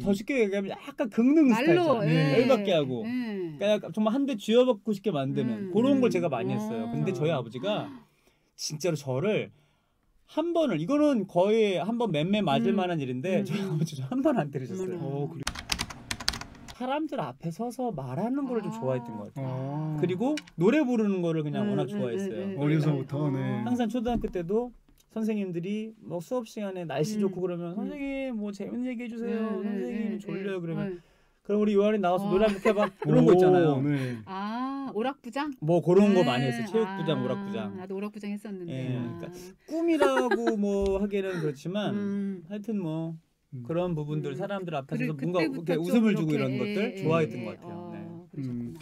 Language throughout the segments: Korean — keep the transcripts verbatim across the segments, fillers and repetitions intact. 더 쉽게 얘기하면 약간 긁는 스타일이죠. 열받게 예. 하고. 예. 그러니까 정말 한 대 쥐어박고 싶게 만드는 음. 그런 걸 제가 많이 했어요. 음. 근데 저희 아버지가 진짜로 저를 한 번을, 이거는 거의 한 번 맴매 맞을 음. 만한 일인데 음. 저희 아버지 한 번 안 때리셨어요. 어, 그리고 사람들 앞에 서서 말하는 걸 좀 아 좋아했던 것 같아요. 아 그리고 노래 부르는 거를 그냥 네, 워낙 좋아했어요. 네, 어려서부터. 네. 항상 초등학교 때도 선생님들이 뭐 수업 시간에 날씨 음. 좋고 그러면 선생님 뭐 재밌는 얘기 해주세요. 네, 선생님 네, 졸려요. 네. 그러면 네. 그럼 우리 요한이 나와서 어. 노래 한번 해봐. 이런 거 있잖아요. 네. 아 오락부장? 뭐 그런 네. 거 많이 했어요. 체육부장, 아 오락부장. 나도 오락부장 했었는데. 네. 아 그러니까 꿈이라고 뭐 하기는 그렇지만 음. 하여튼 뭐 음. 그런 부분들 음. 사람들 앞에서 뭔가 이렇게 웃음을 주고 이런 것들 좋아했던 예, 것 같아요. 어, 네. 음.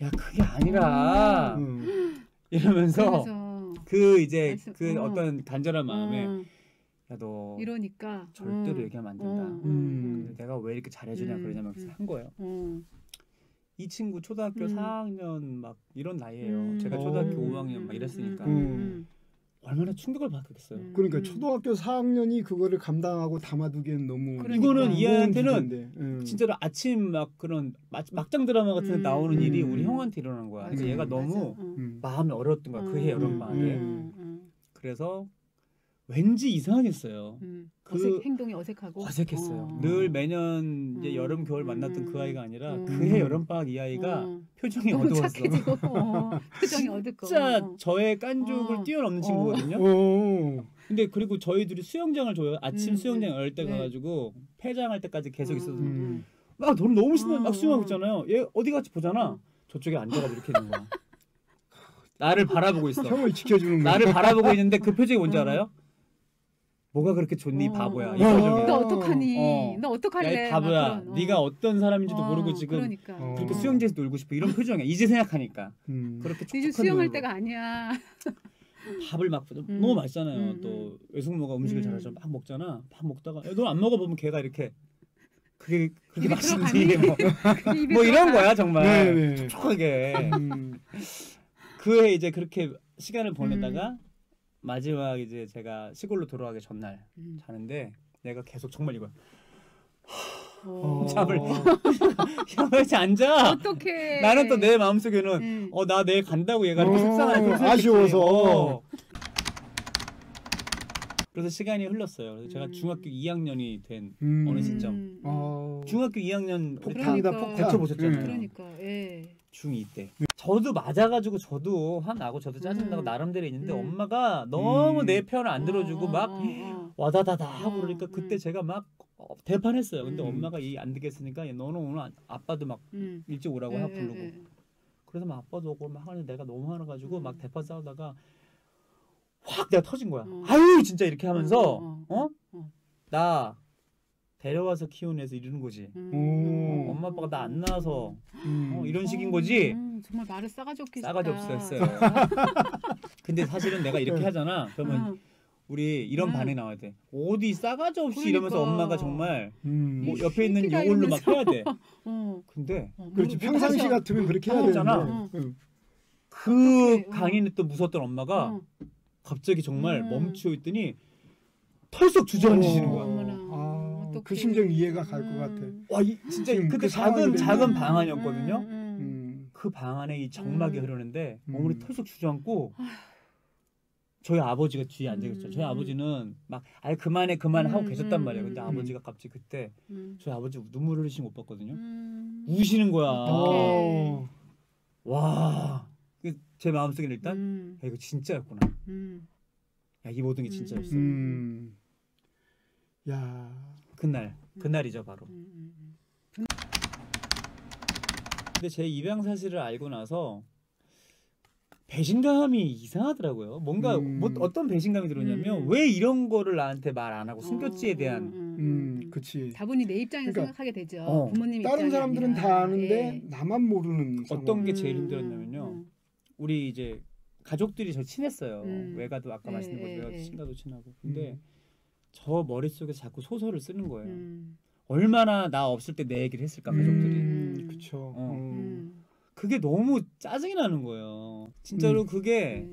야 그게 아니라 음. 이러면서 그래서. 그 이제 알수, 그 어. 어떤 간절한 마음에 음. 야 너 이러니까 절대로 음. 얘기하면 안 된다. 음. 음. 근데 내가 왜 이렇게 잘해주냐 음. 그러냐면 음. 한 거예요. 음. 이 친구 초등학교 음. 사 학년 막 이런 나이에요. 음. 제가 초등학교 음. 오 학년 막 이랬으니까. 음. 음. 얼마나 충격을 받았겠어요. 그러니까 음. 초등학교 사 학년이 그거를 감당하고 담아두기엔 너무 그러니까. 이거는 이 애한테는 음. 진짜로 아침 막 그런 막장 드라마 같은 데 음. 나오는 음. 일이 우리 형한테 일어난 거야. 그러니까 얘가 너무 음. 마음이 어려웠던 거야. 음. 그해 여름방학에. 음. 음. 그래서 왠지 이상하겠어요. 음. 그 어색, 행동이 어색하고 어색했어요. 어. 늘 매년 이제 여름 겨울 만났던 음. 그 아이가 아니라 음. 그해 여름방학 이 아이가 음. 표정이 어두웠어. 착해지고, 어. 표정이 어둡고 진짜 어. 저의 깐죽을 어. 뛰어넘는 어. 친구거든요. 어. 근데 그리고 저희들이 수영장을 줘요. 아침 음. 수영장 열 때 네. 가가지고 폐장할 때까지 계속 있었는데 음. 막 너무 너무 신나 어. 막 수영하고 있잖아요. 얘 어디 갔지 보잖아. 저쪽에 앉아가지고 이렇게 있는 거야. 나를 바라보고 있어. 형을 지켜주는 거야. 나를 바라보고 있는데 그 표정이 뭔지 음. 알아요? 뭐가 그렇게 좋니 어. 바보야. 이 표정에. 너 어떡하니? 어. 너 어떡할래? 야, 이 바보야. 어. 네가 어떤 사람인지도 어. 모르고 지금 그러니까. 어. 그렇게 수영장에서 놀고 싶어. 이런 표정이야. 이제 생각하니까. 음. 그렇게 이제 수영할 놀고. 때가 아니야. 밥을 막 음. 너무 맛있잖아요. 음. 또 외숙모가 음식을 음. 잘하죠. 막 먹잖아. 밥 먹다가 너 안 먹어보면 걔가 이렇게 그게 그렇게 맛있니? 뭐, 뭐 이런 거야 정말. 촉촉하게. 음. 그해 이제 그렇게 시간을 보내다가. 음. 마지막 이제 제가 시골로 돌아가기 전날 음. 자는데 내가 계속 정말 이거야. 잠을 야 왜 이렇게 앉아? 어떡해. 나는 또 내 마음속에는 음. 어 나 내일 간다고 얘가 이렇게 속상하고 아쉬워서. 어. 그래서 시간이 흘렀어요. 그래서 제가 음. 중학교 이 학년이 된 음. 어느 시점. 음. 중학교 이 학년 폭탄이다 폭탄 대처보셨잖아요. 그러니까. 예. 중이 때. 네. 저도 맞아가지고 저도 화나고 저도 짜증나고 음. 나름대로 있는데 음. 엄마가 너무 음. 내 편을 안 들어주고 아, 막 아, 와다다다 하고 아, 그러니까 그때 음. 제가 막 대판했어요. 근데 음. 엄마가 이 안 되겠으니까 너는 오늘 아빠도 막 음. 일찍 오라고 하 부르고 에, 에. 그래서 막 아빠도 오고 막 하는데 내가 너무 화나가지고 음. 막 대판 싸우다가 확 내가 터진 거야. 어. 아유 진짜 이렇게 하면서 어? 어? 어? 나 데려와서 키운 애서 이러는 거지. 음. 어, 엄마 아빠가 나 안 낳아서 음. 어, 이런 식인 거지. 음, 정말 말을 싸가지 없게 싸가지 없었어요. 근데 사실은 내가 이렇게 하잖아. 그러면 음. 우리 이런 음. 반에 나와야 돼. 어디 싸가지 없이 그러니까. 이러면서 엄마가 정말 음. 뭐 옆에 있는 요걸로 막 해야 돼. 어. 근데 어, 그렇지 평상시 같으면 그렇게 해야 되잖아. 어. 그 어떡해, 강의는 어. 또 무서웠던 엄마가 어. 갑자기 정말 음. 멈추어 있더니 털썩 주저앉으시는 어. 거야. 그 심정 이해가 갈 것 같아. 와, 이, 진짜 그때 그 작은 작은 방 안이었거든요. 음, 음, 음. 그 방 안에 이 정막이 음. 흐르는데 어머니 털썩 주저앉고 아휴. 저희 아버지가 뒤에 앉아 계셨죠. 음. 저희 아버지는 막 아예 그만해 그만 하고 음, 계셨단 말이에요. 근데 음. 아버지가 갑자기 그때 음. 저희 아버지 눈물을 흘리신 거 못 봤거든요. 음. 우시는 거야. 아. 와, 제 마음속에는 일단 음. 야, 이거 진짜였구나. 음. 야, 이 모든 게 진짜였어. 음. 야. 그날, 그날이죠 바로. 근데 제 입양 사실을 알고 나서 배신감이 이상하더라고요. 뭔가 음. 뭐, 어떤 배신감이 들었냐면 음. 왜 이런 거를 나한테 말 안 하고 숨겼지에 대한. 음, 음. 음 그치. 다분히 내 입장에서 그러니까, 생각하게 되죠. 어. 부모님 입장이 다른 사람들은 아니라. 다 아는데 예. 나만 모르는. 상황. 어떤 게 제일 힘들었냐면요. 음. 우리 이제 가족들이 저 친했어요. 음. 외가도 아까 말씀드린 예, 것처럼 예, 예. 친가도 친하고. 근데 음. 저 머릿속에 자꾸 소설을 쓰는 거예요. 음. 얼마나 나 없을 때 내 얘기를 했을까 가족들이. 음, 그쵸. 어. 음. 그게 너무 짜증이 나는 거예요. 진짜로 음. 그게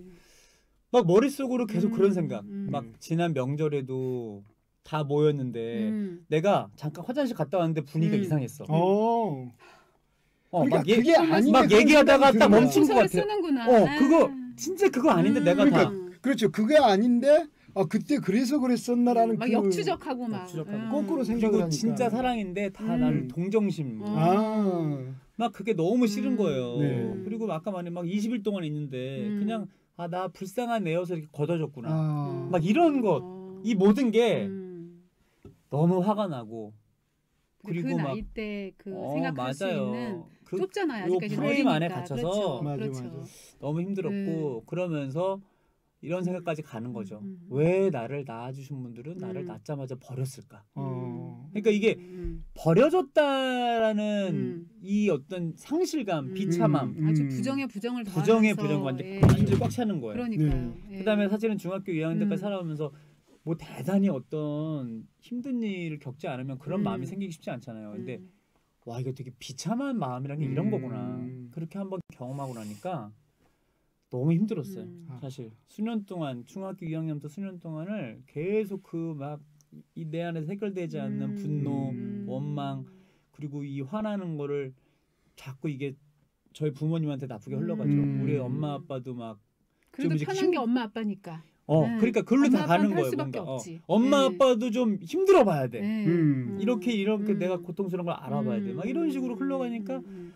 막 머릿속으로 계속 음. 그런 생각. 음. 막 지난 명절에도 다 모였는데 음. 내가 잠깐 화장실 갔다 왔는데 분위기가 음. 이상했어. 어. 어, 그러니까 막, 그게 아닌데 막 얘기하다가 딱 멈춘 것 같아. 어, 그거 진짜 그거 아닌데 음. 내가 그러니까, 다. 그렇죠. 그게 아닌데 아 그때 그래서 그랬었나라는 음, 막 그, 역추적하고 막 역추적하고 음. 거꾸로 생각을 하니까. 진짜 사랑인데 다 음. 나를 동정심. 아. 막 그게 너무 싫은 음. 거예요. 네. 그리고 아까 말한 막 이십 일 동안 있는데 음. 그냥 아 나 불쌍한 애여서 이렇게 걷어줬구나. 아. 막 이런 것, 어. 이 모든 게 음. 너무 화가 나고. 그리고 그 막 나이 때 그 어, 생각할 맞아요. 수 있는 그, 좁잖아요. 아직까지 프레임 안에 갇혀서 그렇죠. 맞아, 그렇죠. 맞아. 너무 힘들었고 음. 그러면서 이런 생각까지 가는 거죠. 음. 왜 나를 낳아주신 분들은 음. 나를 낳자마자 버렸을까? 음. 그러니까 이게 음. 버려졌다라는 음. 이 어떤 상실감, 비참함, 음. 음. 아주 부정에 부정을 더하면서 부정에 부정 완전 완전 꽉 차는 거예요. 그러니까요. 네. 그다음에 사실은 중학교 이 학년 때까지 음. 살아오면서 뭐 대단히 어떤 힘든 일을 겪지 않으면 그런 음. 마음이 생기기 쉽지 않잖아요. 근데 음. 와 이거 되게 비참한 마음이라는 게 음. 이런 거구나. 그렇게 한번 경험하고 나니까 너무 힘들었어요. 음. 사실 수년 동안 중학교 이 학년부터 수년 동안을 계속 그 막 이 내 안에서 해결되지 않는 음. 분노, 음. 원망 그리고 이 화나는 거를 자꾸 이게 저희 부모님한테 나쁘게 흘러가죠. 음. 우리 엄마 아빠도 막 그래도 편한 힘... 게 엄마 아빠니까. 어, 네. 그러니까 그걸로 다 가는 거예요. 뭔가. 어. 엄마 네. 아빠도 좀 힘들어봐야 돼. 네. 음. 이렇게 이렇게 음. 내가 고통스러운 걸 알아봐야 음. 돼. 막 이런 식으로 흘러가니까 음.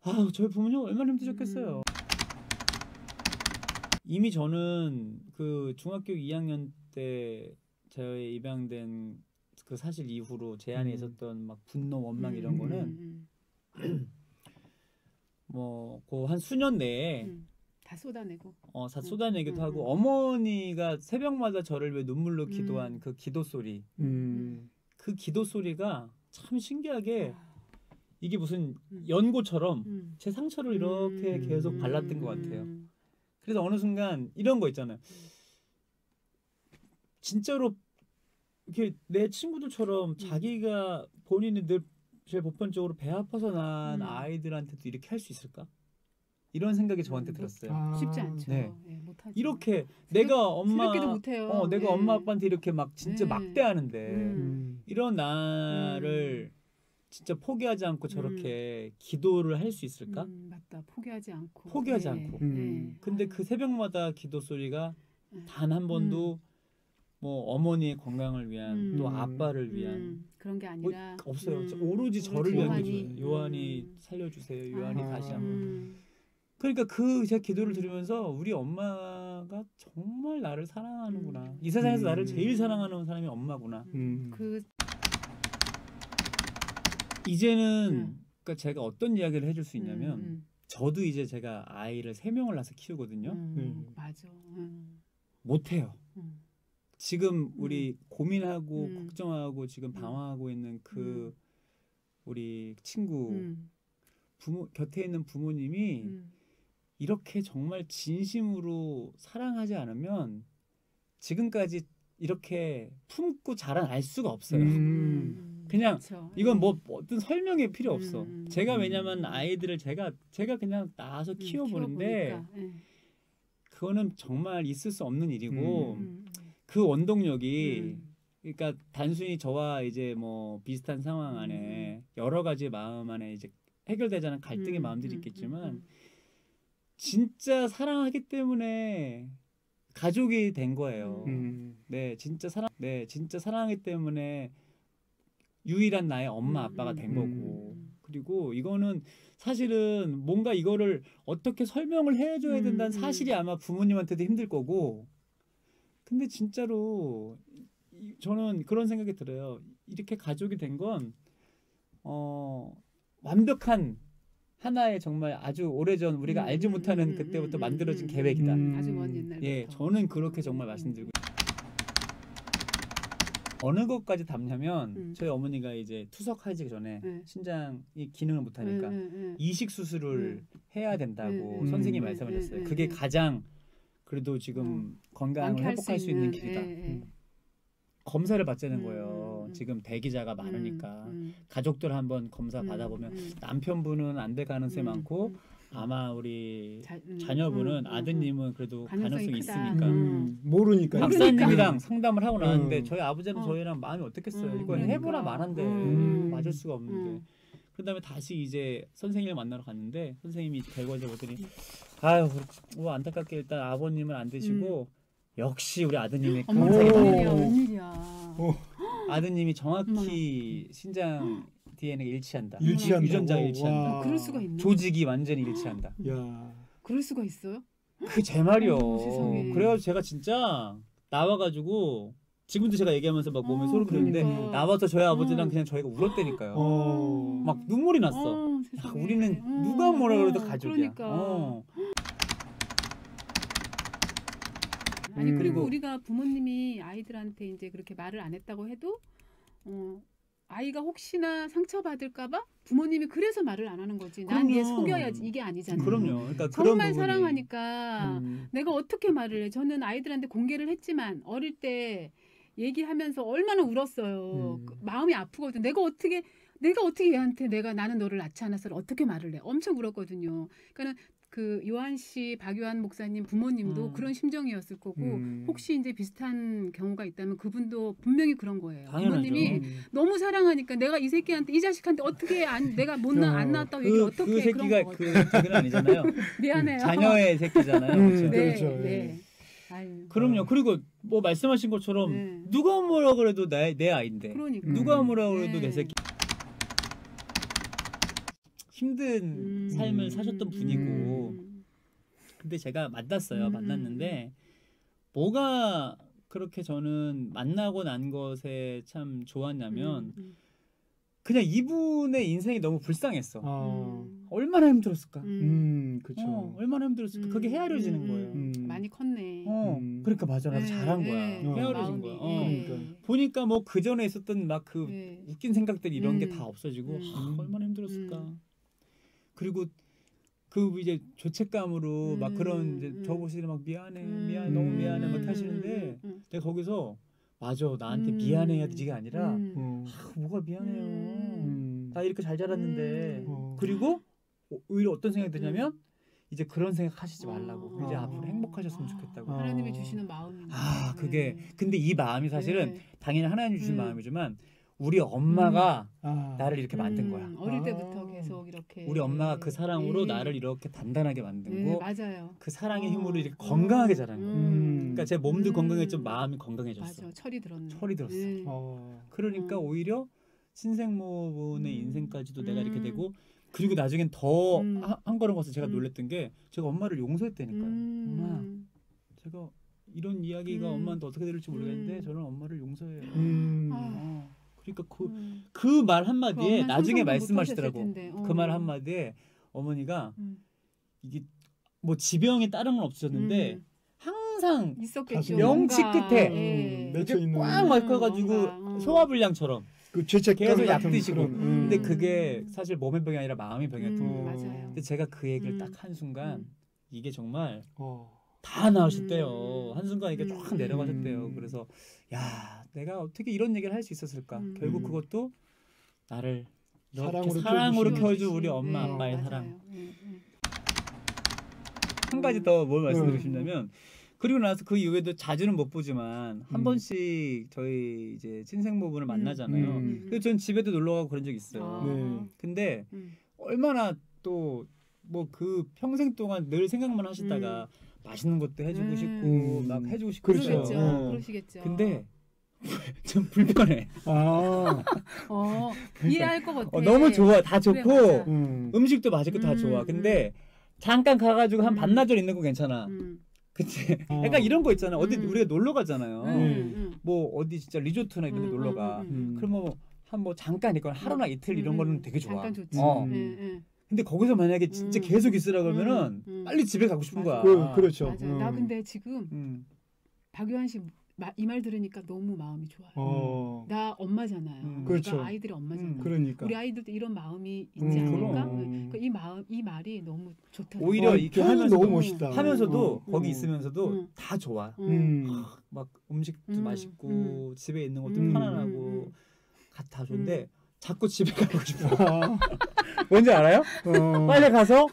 아 저희 부모님 얼마나 힘드셨겠어요. 음. 이미 저는 그 중학교 이 학년 때 제가 입양된 그 사실 이후로 제 안에 음. 있었던 막 분노, 원망 이런 거는 음. 뭐 그 한 수년 내에 음. 다 쏟아내고 어, 다 쏟아내기도 음. 하고 어머니가 새벽마다 저를 왜 눈물로 기도한 음. 그 기도 소리 음. 그 기도 소리가 참 신기하게 이게 무슨 연고처럼 음. 제 상처를 이렇게 음. 계속 발랐던 것 같아요. 그래서 어느 순간 이런 거 있잖아요. 진짜로 이렇게 내 친구들처럼 자기가 본인이 늘 제일 보편적으로 배 아파서 난 음. 아이들한테도 이렇게 할 수 있을까? 이런 생각이 저한테 들었어요. 아. 쉽지 않죠. 네. 네, 못하죠. 이렇게 생각, 내가 엄마, 어, 내가 네. 엄마 아빠한테 이렇게 막 진짜 네. 막대하는데 음. 이런 나를 음. 진짜 포기하지 않고 저렇게 음. 기도를 할 수 있을까? 음, 맞다. 포기하지 않고. 포기하지 네. 않고. 음. 근데 그 새벽마다 기도 소리가 음. 단 한 번도 음. 뭐 어머니의 건강을 위한 음. 또 아빠를 위한 음. 그런 게 아니라 뭐, 없어요. 음. 오로지 저를 위한 기도. 요한이 음. 살려주세요. 요한이 아. 다시 한번. 음. 그러니까 그 제 기도를 들으면서 우리 엄마가 정말 나를 사랑하는구나. 음. 이 세상에서 음. 나를 제일 사랑하는 사람이 엄마구나. 음. 그 이제는 음. 그러니까 제가 어떤 이야기를 해줄 수 있냐면 음. 저도 이제 제가 아이를 세 명을 낳아서 키우거든요. 음. 음. 맞아. 음. 못해요. 음. 지금 우리 음. 고민하고 음. 걱정하고 지금 방황하고 있는 그 음. 우리 친구 음. 부모 곁에 있는 부모님이 음. 이렇게 정말 진심으로 사랑하지 않으면 지금까지 이렇게 품고 자란 알 수가 없어요. 음. 그냥 그렇죠. 이건 뭐 어떤 설명이 필요 없어. 음, 제가 왜냐면 아이들을 제가 제가 그냥 낳아서 키워보는데 음, 음. 그거는 정말 있을 수 없는 일이고 음. 그 원동력이 음. 그러니까 단순히 저와 이제 뭐 비슷한 상황 안에 여러 가지 마음 안에 이제 해결되지 않은 갈등의 음, 마음들이 있겠지만 진짜 사랑하기 때문에 가족이 된 거예요. 음. 네, 진짜 사랑 네, 진짜 사랑하기 때문에. 유일한 나의 엄마 아빠가 된 거고 음. 그리고 이거는 사실은 뭔가 이거를 어떻게 설명을 해줘야 된다는 사실이 아마 부모님한테도 힘들 거고 근데 진짜로 저는 그런 생각이 들어요. 이렇게 가족이 된 건 어, 완벽한 하나의 정말 아주 오래전 우리가 알지 못하는 그때부터 만들어진 계획이다. 음. 아주 먼 옛날부터. 예, 저는 그렇게 정말 말씀드리고 어느 것까지 담냐면 음. 저희 어머니가 이제 투석하기 전에 네. 신장이 기능을 못하니까 네, 네, 네. 이식 수술을 네. 해야 된다고 네, 선생님이 네, 말씀하셨어요. 네, 네, 그게 가장 그래도 지금 네. 건강을 회복할 수 있는, 수 있는 길이다. 네, 네. 음. 검사를 받자는 음, 거예요. 음, 지금 대기자가 많으니까 음, 음. 가족들 한번 검사 음, 받아보면 음. 남편분은 안 될 가능성이 음, 많고 음. 아마 우리 자, 음, 자녀분은 음, 아드님은 음, 그래도 가능성이, 가능성이 있으니까 음. 모르니까 박사님이랑 상담을 하고 나왔는데 음. 저희 아버지는 어. 저희랑 마음이 어떻겠어요. 음, 이거 그러니까. 해보라 말한데 음. 맞을 수가 없는데 음. 그 다음에 다시 이제 선생님을 만나러 갔는데 선생님이 결과를 보더니 아유 뭐 안타깝게 일단 아버님은 안 되시고 음. 역시 우리 아드님의 웬일이야. 아드님이 정확히 음. 신장 디엔에이가 일치한다. 일치한다. 유전자가 일치한다. 아, 그럴 수가 있나? 조직이 완전히 일치한다. 야. 그럴 수가 있어요? 그 제 말이요. 어, 그래서 제가 진짜 나와가지고 지금도 제가 얘기하면서 막 몸에 어, 소름 돋는데 그러니까. 나와서 저희 아버지랑 음. 그냥 저희가 울었다니까요. 어. 막 눈물이 났어. 어, 야, 우리는 어. 누가 뭐라 그래도 가족이야. 그러니까. 어. 아니 그리고 음. 우리가 부모님이 아이들한테 이제 그렇게 말을 안 했다고 해도 어, 아이가 혹시나 상처받을까봐 부모님이 그래서 말을 안 하는 거지. 난 그럼요. 얘 속여야지 이게 아니잖아요. 그럼요. 그러니까 정말 그런 사랑하니까 음. 내가 어떻게 말을 해. 저는 아이들한테 공개를 했지만 어릴 때 얘기하면서 얼마나 울었어요. 음. 그 마음이 아프거든. 내가 어떻게 내가 어떻게 얘한테 내가 나는 너를 낳지 않았어 어떻게 말을 해. 엄청 울었거든요. 그러니까는 그 요한 씨, 박요한 목사님 부모님도 음. 그런 심정이었을 거고 음. 혹시 이제 비슷한 경우가 있다면 그분도 분명히 그런 거예요. 당연하죠. 부모님이 너무 사랑하니까 내가 이 새끼한테 이 자식한테 어떻게 안, 내가 못 나, 안 낳았다고 얘기를 그, 어떻게 그 새끼가 그런 그 자기는 아니잖아요. 미안해요. 자녀의 새끼잖아요. 음, 네, 그렇죠. 네. 아유. 그럼요. 그리고 뭐 말씀하신 것처럼 네. 누가 뭐라 그래도 내, 내 아이인데 그러니까. 누가 뭐라 그래도 네. 내 새끼. 힘든 음. 삶을 사셨던 분이고 음. 근데 제가 만났어요. 음. 만났는데 뭐가 그렇게 저는 만나고 난 것에 참 좋았냐면 음. 그냥 이분의 인생이 너무 불쌍했어. 아. 음. 얼마나 힘들었을까. 음, 음 그렇죠. 어, 얼마나 힘들었을까. 음. 그게 헤아려지는 음. 거예요. 음. 많이 컸네. 어, 음. 그러니까 맞아. 나도 네. 잘한 거야. 네. 헤아려진 마음이. 거야. 어. 네. 그러니까. 보니까 뭐 그 전에 있었던 막 그 네. 웃긴 생각들 이런 음. 게 다 없어지고 음. 하, 얼마나 힘들었을까. 음. 그리고 그 이제 죄책감으로 음, 막 그런 이제 저보시는 막 미안해 음, 미안해 너무 미안해 막 하시는데 음, 내가 거기서 맞아 나한테 음, 미안해야지가 아니라 음, 아, 뭐가 미안해요 음, 나 이렇게 잘 자랐는데 음, 그리고 오히려 어떤 생각이 드냐면 음, 이제 그런 생각 하시지 말라고 아, 이제 앞으로 행복하셨으면 좋겠다고. 하나님이 주시는 마음인데 아 그게 네. 근데 이 마음이 사실은 네. 당연히 하나님이 주신 네. 마음이지만 우리 엄마가 음. 아. 나를 이렇게 만든 거야. 음, 어릴 때부터 아. 계속 이렇게. 우리 엄마가 그 사랑으로 에이. 나를 이렇게 단단하게 만들고. 맞아요. 그 사랑의 어. 힘으로 이렇게 건강하게 자란 거야. 음. 그러니까 제 몸도 음. 건강했지만 마음이 건강해졌어. 맞아. 철이 들었네. 철이 들었어. 음. 어. 그러니까 어. 오히려 신생모분의 음. 인생까지도 내가 이렇게 되고 그리고 나중엔 더 음. 한 걸음 가서 제가 음. 놀랬던 게 제가 엄마를 용서했다니까요. 음. 엄마, 제가 이런 이야기가 음. 엄마한테 어떻게 될지 모르겠는데 음. 저는 엄마를 용서해요. 음. 아. 그러니까 그, 음. 그 말 한마디에 나중에 말씀하시더라고. 어. 그 말 한마디에 어머니가 음. 이게 뭐 지병이 다른 건 없으셨는데 음. 항상 있었겠죠. 명치 끝에 꽉 막혀가지고 소화불량처럼 그 계속 약 드시고 음. 근데 그게 사실 몸의 병이 아니라 마음의 병이었던 음. 거예요. 맞아요. 근데 제가 그 얘기를 음. 딱 한순간 음. 이게 정말 어. 다 나으셨대요. 음. 한순간 이게 쫙 음. 내려가셨대요. 그래서 야 내가 어떻게 이런 얘기를 할 수 있었을까. 음. 결국 그것도 나를 사랑으로, 사랑으로 키워준 우리 엄마 네, 아빠의 맞아요. 사랑. 음, 음. 한 가지 더 뭘 말씀드리고 음. 싶냐면 그리고 나서 그 이후에도 자주는 못 보지만 한 음. 번씩 저희 이제 친생모분을 만나잖아요. 음. 그래서 전 집에도 놀러가고 그런 적 있어요. 아. 네. 근데 음. 얼마나 또 뭐 그 평생 동안 늘 생각만 하시다가 음. 맛있는 것도 해주고 음. 싶고 막 해주고 싶고 그러시겠죠. 어. 그러시겠죠. 근데 좀 불편해. 아. 어, 이해할 것 같아. 어, 너무 좋아. 다 좋고 그래, 음. 음식도 맛있고 음. 다 좋아. 근데 잠깐 가가지고 한 음. 반나절 있는 거 괜찮아. 음. 그치? 어. 약간 이런 거 있잖아. 어디 음. 우리가 놀러 가잖아요. 음. 뭐 어디 진짜 리조트나 이런 데 음. 놀러 가. 음. 그럼 뭐 한 뭐 잠깐 있거나 하루나 이틀 음. 이런 거는 되게 좋아. 잠깐 좋지. 어. 음. 음. 근데 거기서 만약에 진짜 음. 계속 있으라 그러면은 음. 음. 빨리 집에 가고 싶은 맞아. 거야. 그, 그렇죠. 맞아. 음. 나 근데 지금 음. 박요한 씨 이 말 들으니까 너무 마음이 좋아요. 어. 나 엄마잖아요. 음. 그렇죠. 그러니까 아이들이 엄마잖아요. 음. 그러니까. 우리 아이들도 이런 마음이 있지 음. 않을까? 음. 그러니까 이 마음, 이 말이 너무 좋다. 오히려 어, 이렇게 하면서 너무 멋있다. 하면서도 어. 거기 음. 있으면서도 음. 다 좋아. 음. 아, 막 음식도 음. 맛있고 음. 집에 있는 것도 음. 편안하고 다 좋은데 음. 자꾸 집에 가고 싶어. 뭔지 알아요? 어. 빨리 가서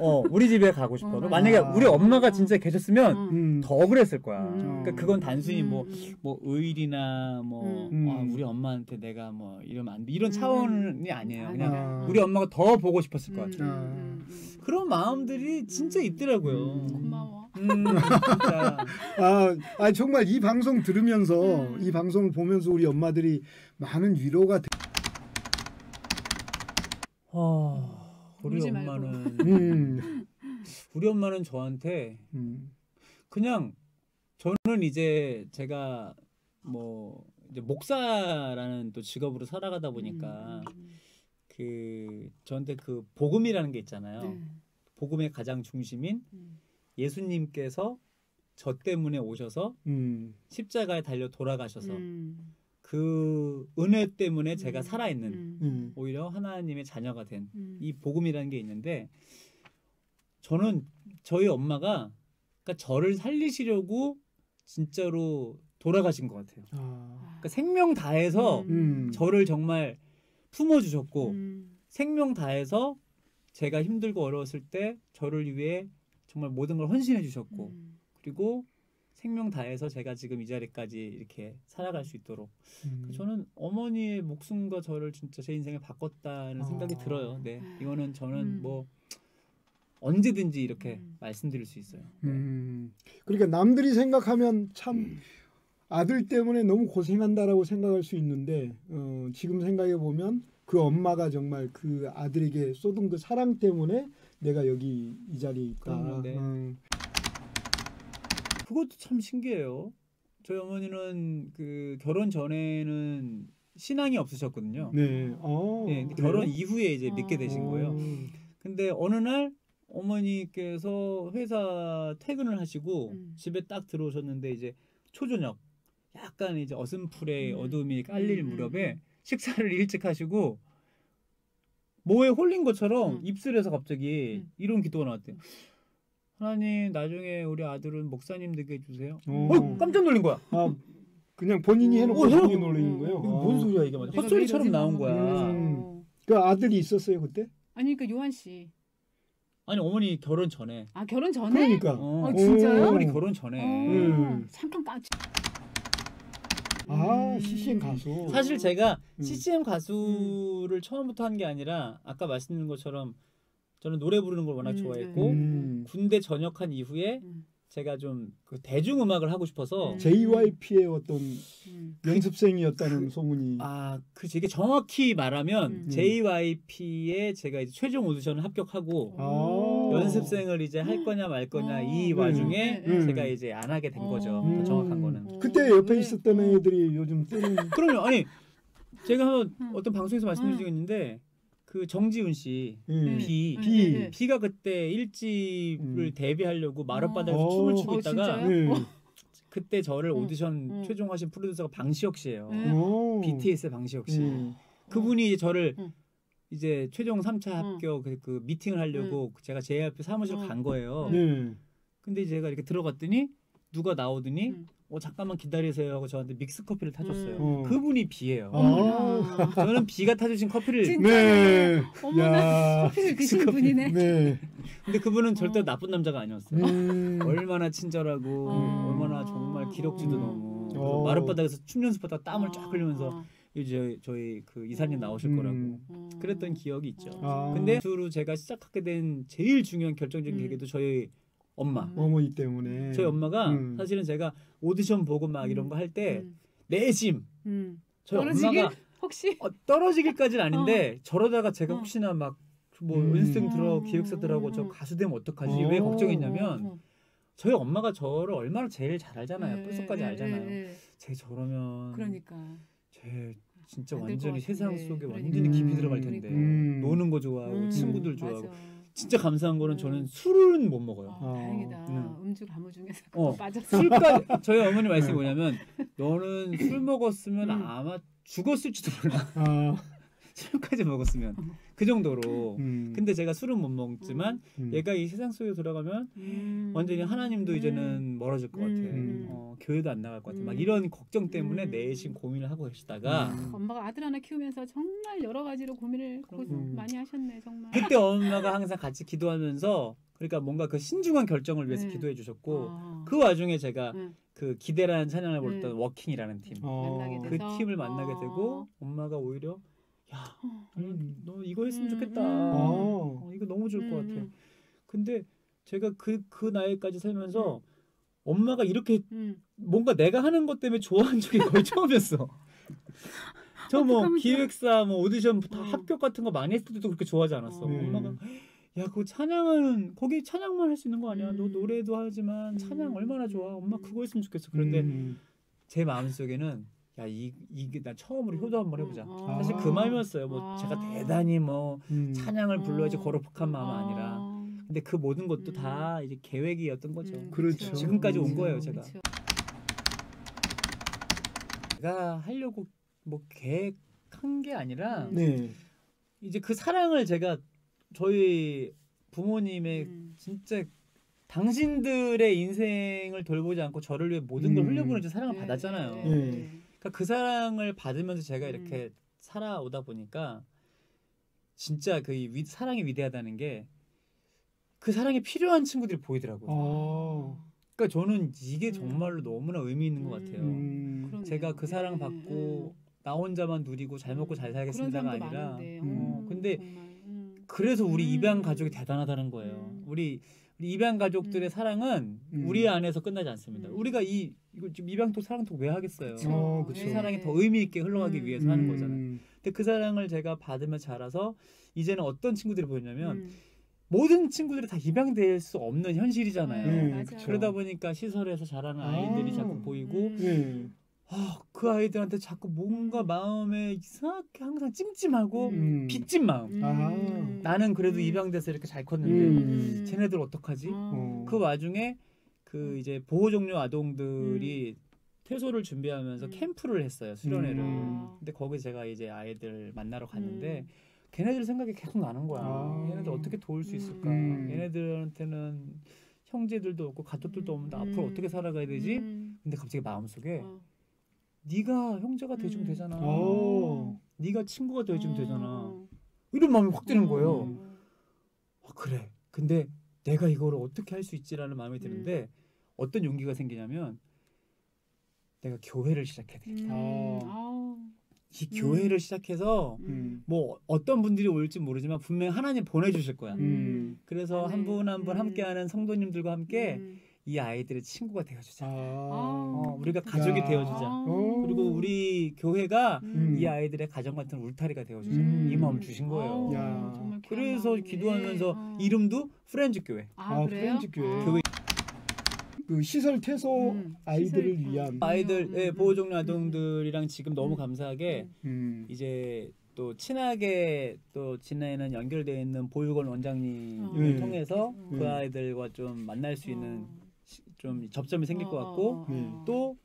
어, 우리 집에 가고 싶어. 음. 만약에 우리 엄마가 진짜 계셨으면 음. 더 그랬을 거야. 음. 그러니까 그건 단순히 음. 뭐, 뭐 의리나 뭐 음. 와, 우리 엄마한테 내가 뭐 이러면 안 돼 이런 차원이 아니에요. 그냥 아. 우리 엄마가 더 보고 싶었을 것 같아요. 음. 그런 마음들이 진짜 있더라고요. 고마워. 음, 진짜. 아, 아, 정말 이 방송 들으면서 음. 이 방송을 보면서 우리 엄마들이 많은 위로가 되... 아, 우리 엄마는 음. 우리 엄마는 저한테 음. 그냥 저는 이제 제가 뭐 이제 목사라는 또 직업으로 살아가다 보니까 음. 그 저한테 그 복음이라는 게 있잖아요. 네. 복음의 가장 중심인 음. 예수님께서 저 때문에 오셔서 음. 십자가에 달려 돌아가셔서 음. 그 은혜 때문에 음. 제가 살아있는 음. 오히려 하나님의 자녀가 된 이 음. 복음이라는 게 있는데, 저는 저희 엄마가 그러니까 저를 살리시려고 진짜로 돌아가신 것 같아요. 아. 그러니까 생명 다해서 음. 저를 정말 품어주셨고 음. 생명 다해서 제가 힘들고 어려웠을 때 저를 위해 정말 모든 걸 헌신해 주셨고 음. 그리고 생명 다해서 제가 지금 이 자리까지 이렇게 살아갈 수 있도록 음. 저는 어머니의 목숨과 저를 진짜 제 인생을 바꿨다는 아. 생각이 들어요. 네, 이거는 저는 음. 뭐 언제든지 이렇게 음. 말씀드릴 수 있어요. 네. 음. 그러니까 남들이 생각하면 참 음. 아들 때문에 너무 고생한다라고 생각할 수 있는데 어, 지금 생각해 보면 그 엄마가 정말 그 아들에게 쏟은 그 사랑 때문에 내가 여기 이 자리에 있다. 그것도 참 신기해요. 저희 어머니는 그 결혼 전에는 신앙이 없으셨거든요. 네. 아, 네 결혼 그래요? 이후에 이제 믿게 아, 되신 거예요. 근데 어느 날 어머니께서 회사 퇴근을 하시고 음. 집에 딱 들어오셨는데 이제 초저녁 약간 이제 어슴풀에 음. 어둠이 깔릴 음. 무렵에 식사를 일찍 하시고 뭐에 홀린 것처럼 음. 입술에서 갑자기 음. 이런 기도가 나왔대요. 하나님, 나중에 우리 아들은 목사님 되게 해주세요. 어, 깜짝 놀린 거야. 아, 그냥 본인이 해놓고 어, 본인이 놀리는 거예요. 이거 아. 뭔 소리야 이게. 맞아. 헛소리처럼 나온 거야. 음. 그 아들이 있었어요 그때? 아니 그러니까 요한 씨. 아니 어머니 결혼 전에. 아 결혼 전에? 그러니까. 어, 어 진짜요? 어머니 결혼 전에. 음. 잠깐 깜짝. 아 음. 씨씨엠 가수. 사실 제가 음. 씨씨엠 가수를 음. 처음부터 한 게 아니라 아까 말씀드린 것처럼. 저는 노래 부르는 걸 워낙 음, 좋아했고 음. 군대 전역한 이후에 음. 제가 좀 그 대중음악을 하고 싶어서 음. 제이와이피의 어떤 음. 연습생이었다는 그, 소문이. 아, 그 되게 정확히 말하면 음. 제이와이피에 제가 이제 최종 오디션을 합격하고 오. 연습생을 이제 할 거냐 말 거냐 오. 이 와중에 음. 제가 이제 안 하게 된 거죠. 음. 정확한 거는. 그때 옆에 네. 있었던 애들이 요즘 뜨는. 그럼요. 아니 제가 음. 어떤 방송에서 말씀드린 적이 있는데. 그 정지훈 씨 음. 비 비 네, 네. 비가 그때 일집을 음. 데뷔하려고 마룻바닥에서 어. 춤을 추고 있다가 어, 네. 그때 저를 오디션 음. 최종하신 프로듀서가 방시혁 씨예요. 음. 비티에스의 방시혁 씨. 음. 그분이 이제 저를 음. 이제 최종 삼 차 합격 음. 그 미팅을 하려고 음. 제가 제이와이피 사무실로 음. 간 거예요. 음. 근데 제가 이렇게 들어갔더니 누가 나오더니 음. 어 잠깐만 기다리세요 하고 저한테 믹스 커피를 타줬어요. 음. 그분이 비예요. 아. 저는 비가 타주신 커피를. 진짜. 네. 어머나 커피를 드신 분이네. 네. 근데 그분은 절대 어. 나쁜 남자가 아니었어요. 음. 얼마나 친절하고 음. 얼마나 정말 기럭지도 음. 너무 어. 마룻바닥에서 춤 연습하다 땀을 쫙 흘리면서 이제 저희 그 이사님 나오실 음. 거라고 그랬던 기억이 있죠. 아. 근데 주로 제가 시작하게 된 제일 중요한 결정적인 계기도 음. 저희. 엄마. 음. 어머니 때문에. 저희 엄마가 음. 사실은 제가 오디션 보고 막 이런 거 할 때 음. 내심. 음. 저희 떨어지길? 엄마가 혹시 어, 떨어지기까지는 아닌데 어. 저러다가 제가 어. 혹시나 막 뭐 음. 연습생 들어 기획사들하고 음. 저 가수 되면 어떡하지? 어. 왜 걱정했냐면 어. 저희 엄마가 저를 얼마나 제일 잘 알잖아요. 뼛속까지 네. 알잖아요. 네. 쟤 저러면 그러니까. 쟤 진짜 완전히 세상 속에 그러니까. 완전히 깊이 들어갈 텐데 음. 노는 거 좋아하고 음. 친구들 좋아하고. 맞아. 진짜 감사한 거는 저는 술은 못 먹어요. 아, 다행이다. 음. 음주 가무 중에서 어, 빠졌어. 술까지 저희 어머니 말씀이 뭐냐면 너는 술 먹었으면 음. 아마 죽었을지도 몰라. 아. 술까지 먹었으면 그 정도로. 음. 근데 제가 술은 못 먹지만 음. 얘가 이 세상 속에 돌아가면 음. 완전히 하나님도 이제는 멀어질 것 같아. 음. 어, 교회도 안 나갈 것 같아. 음. 막 이런 걱정 때문에 음. 내심 고민을 하고 계시다가 음. 엄마가 아들 하나 키우면서 정말 여러 가지로 고민을 음. 많이 하셨네 정말. 그때 엄마가 항상 같이 기도하면서 그러니까 뭔가 그 신중한 결정을 위해서 네. 기도해 주셨고 아. 그 와중에 제가 네. 그 기대라는 찬양을 불렀던 네. 워킹이라는 팀. 어. 그 팀을 만나게 어. 되고 엄마가 오히려 야, 음. 너 이거 했으면 좋겠다. 음. 어, 이거 너무 좋을 음. 것 같아요. 근데 제가 그, 그 나이까지 살면서 음. 엄마가 이렇게 음. 뭔가 내가 하는 것 때문에 좋아한 적이 거의 처음이었어. 저 뭐 기획사 뭐 오디션 다 어. 합격 같은 거 많이 했을 때도 그렇게 좋아하지 않았어. 음. 엄마가 야, 그거 찬양은 거기 찬양만 할 수 있는 거 아니야. 음. 너 노래도 하지만 찬양 얼마나 좋아. 엄마 그거 했으면 좋겠어. 그런데 음. 제 마음속에는 야, 이, 이게 나 처음으로 효도 한번 해보자. 아. 사실 그 마음이었어요. 뭐 아. 제가 대단히 뭐 음. 찬양을 불러야지 거룩한 마음은 아니라. 근데 그 모든 것도 음. 다 이제 계획이었던 거죠. 음. 그렇죠. 지금까지 온 거예요, 제가. 그렇죠. 제가 하려고 뭐 계획한 게 아니라 네. 이제 그 사랑을 제가 저희 부모님의 음. 진짜 당신들의 인생을 돌보지 않고 저를 위해 모든 걸 음. 흘려보내준 사랑을 네. 받았잖아요. 네. 네. 그러니까 그 사랑을 받으면서 제가 이렇게 음. 살아오다 보니까 진짜 그 위, 사랑이 위대하다는 게 그 사랑이 필요한 친구들이 보이더라고요. 오. 그러니까 저는 이게 정말로 너무나 의미 있는 것 같아요. 음. 제가 그 사랑 받고 음. 나 혼자만 누리고 잘 먹고 잘 살겠습니다가 아니라 음. 어, 근데 음. 그래서 우리 입양 가족이 대단하다는 거예요. 음. 우리 우리 입양 가족들의 음. 사랑은 음. 우리 안에서 끝나지 않습니다. 음. 우리가 이 이거 지금 입양톡 사랑톡 왜 하겠어요? 그쵸. 어, 그쵸. 네. 사랑이 더 의미 있게 흘러가기 음. 위해서 하는 거잖아요. 근데 그 사랑을 제가 받으며 자라서 이제는 어떤 친구들이 보이냐면 음. 모든 친구들이 다 입양될 수 없는 현실이잖아요. 음, 그러다 보니까 시설에서 자라는 아이들이 아. 자꾸 보이고 음. 어, 그 아이들한테 자꾸 뭔가 마음에 이상하게 항상 찜찜하고 음. 빚진 마음. 음. 아. 나는 그래도 음. 입양돼서 이렇게 잘 컸는데 음. 쟤네들 어떡하지? 어. 그 와중에 그 이제 보호 종료 아동들이 음. 퇴소를 준비하면서 음. 캠프를 했어요, 수련회를. 음. 근데 거기 제가 이제 아이들 만나러 갔는데 음. 걔네들 생각이 계속 나는 거야. 아. 얘네들 어떻게 도울 수 있을까? 음. 얘네들한테는 형제들도 없고 가족들도 없는데 음. 앞으로 어떻게 살아가야 되지? 음. 근데 갑자기 마음속에 어. 네가 형제가 돼주면 음. 되잖아. 오. 네가 친구가 돼주면 음. 되잖아. 이런 마음이 확 드는 거예요. 음. 아, 그래. 근데 내가 이걸 어떻게 할 수 있지라는 마음이 드는데 음. 어떤 용기가 생기냐면 내가 교회를 시작해야겠다. 음. 이 교회를 음. 시작해서 음. 뭐 어떤 분들이 올지 모르지만 분명히 하나님 보내주실 거야. 음. 그래서 한 분 한 분 음. 함께하는 성도님들과 함께 음. 이 아이들의 친구가 되어주자. 아. 어, 우리가 가족이 야. 되어주자. 오. 그리고 우리 교회가 음. 이 아이들의 가정 같은 울타리가 되어주자. 음. 이 마음 주신 거예요. 야. 그래서 기도하면서 네. 이름도 프렌즈교회. 아, 아 프렌즈교회. 교회. 그 시설 퇴소 음, 아이들을 시설, 위한 아이들, 예, 음, 보호 종료 아동들이랑 음, 지금 너무 감사하게 음. 이제 또 친하게 또 지내는 연결되어 있는 보육원 원장님을 어. 통해서 음. 그 아이들과 좀 만날 수 있는 어. 시, 좀 접점이 생길 어. 것 같고 음. 또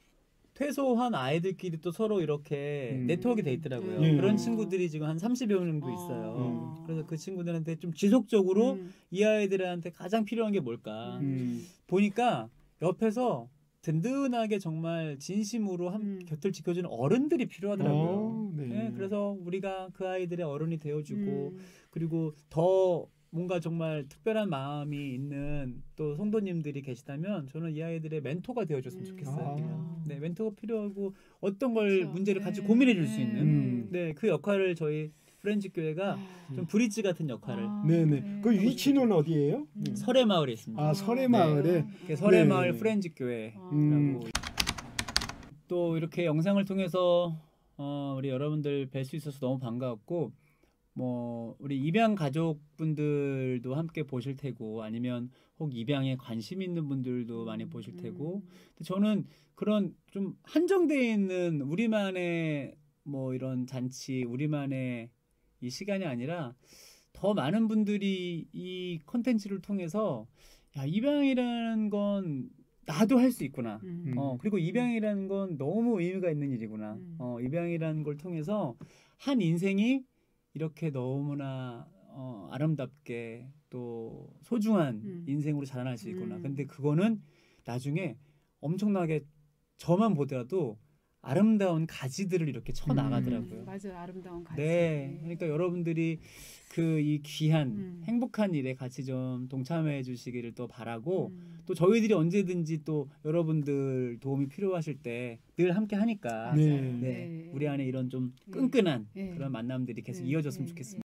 퇴소한 아이들끼리 또 서로 이렇게 음. 네트워크가 돼 있더라고요. 음. 그런 친구들이 지금 한 삼십여 명 정도 있어요. 음. 그래서 그 친구들한테 좀 지속적으로 음. 이 아이들한테 가장 필요한 게 뭘까 음. 보니까 옆에서 든든하게 정말 진심으로 한 음. 곁을 지켜주는 어른들이 필요하더라고요. 오, 네. 네, 그래서 우리가 그 아이들의 어른이 되어주고 음. 그리고 더 뭔가 정말 특별한 마음이 있는 또 성도님들이 계시다면 저는 이 아이들의 멘토가 되어줬으면 좋겠어요. 아. 네, 멘토가 필요하고 어떤 걸 그렇죠. 문제를 같이 네. 고민해 줄 수 있는 음. 네, 그 역할을 저희 프렌즈교회가 음. 좀 브릿지 같은 역할을. 아, 네네. 네. 그 위치는 어디예요? 음. 설해마을에 있습니다. 아 설해마을에. 네. 설해마을 네. 프렌즈교회라고. 음. 또 이렇게 영상을 통해서 어, 우리 여러분들 뵐 수 있어서 너무 반가웠고, 뭐 우리 입양 가족분들도 함께 보실 테고, 아니면 혹 입양에 관심 있는 분들도 많이 보실 테고. 음. 근데 저는 그런 좀 한정돼 있는 우리만의 뭐 이런 잔치, 우리만의 이 시간이 아니라 더 많은 분들이 이 콘텐츠를 통해서 야, 입양이라는 건 나도 할 수 있구나. 음. 어, 그리고 입양이라는 건 너무 의미가 있는 일이구나. 음. 어, 입양이라는 걸 통해서 한 인생이 이렇게 너무나 어, 아름답게 또 소중한 음. 인생으로 자라날 수 있구나. 음. 근데 그거는 나중에 엄청나게 저만 보더라도 아름다운 가지들을 이렇게 쳐나가더라고요. 음, 맞아요. 아름다운 가지. 네. 그러니까 여러분들이 그 이 귀한 음. 행복한 일에 같이 좀 동참해 주시기를 또 바라고 음. 또 저희들이 언제든지 또 여러분들 도움이 필요하실 때 늘 함께 하니까 네. 네. 네. 우리 안에 이런 좀 끈끈한 네. 그런 만남들이 계속 네. 이어졌으면 네. 좋겠습니다.